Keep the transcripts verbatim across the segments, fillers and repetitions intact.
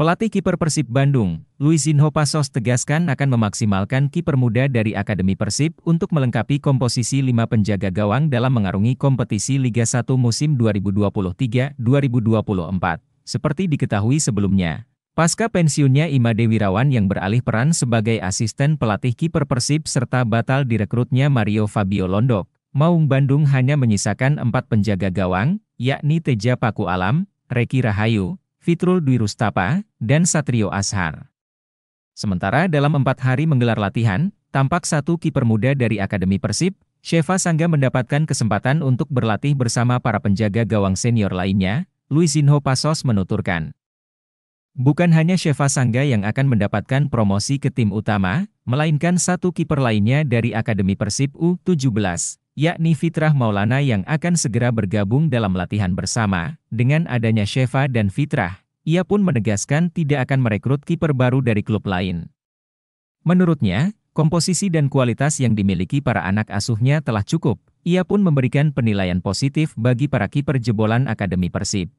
Pelatih kiper Persib Bandung, Luizinho Passos tegaskan akan memaksimalkan kiper muda dari Akademi Persib untuk melengkapi komposisi lima penjaga gawang dalam mengarungi kompetisi Liga satu musim dua ribu dua puluh tiga dua ribu dua puluh empat. Seperti diketahui sebelumnya, pasca pensiunnya I Made Wirawan yang beralih peran sebagai asisten pelatih kiper Persib serta batal direkrutnya Mario Fabio Londok, Maung Bandung hanya menyisakan empat penjaga gawang, yakni Teja Paku Alam, Reki Rahayu, Fitrul Dwi Rustapa, dan Satrio Ashar. Sementara dalam empat hari menggelar latihan, tampak satu kiper muda dari Akademi Persib, Sheva Sangga mendapatkan kesempatan untuk berlatih bersama para penjaga gawang senior lainnya, Luizinho Passos menuturkan. Bukan hanya Sheva Sangga yang akan mendapatkan promosi ke tim utama, melainkan satu kiper lainnya dari Akademi Persib U tujuh belas, yakni Fitrah Maulana yang akan segera bergabung dalam latihan bersama. Dengan adanya Sheva dan Fitrah, ia pun menegaskan tidak akan merekrut kiper baru dari klub lain. Menurutnya, komposisi dan kualitas yang dimiliki para anak asuhnya telah cukup. Ia pun memberikan penilaian positif bagi para kiper jebolan Akademi Persib.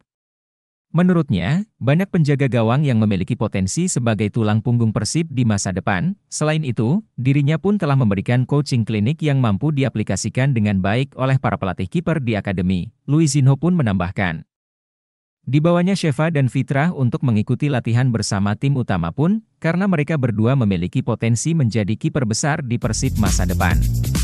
Menurutnya, banyak penjaga gawang yang memiliki potensi sebagai tulang punggung Persib di masa depan. Selain itu, dirinya pun telah memberikan coaching klinik yang mampu diaplikasikan dengan baik oleh para pelatih kiper di akademi. Luizinho pun menambahkan, dibawanya Sheva dan Fitrah untuk mengikuti latihan bersama tim utama pun, karena mereka berdua memiliki potensi menjadi kiper besar di Persib masa depan.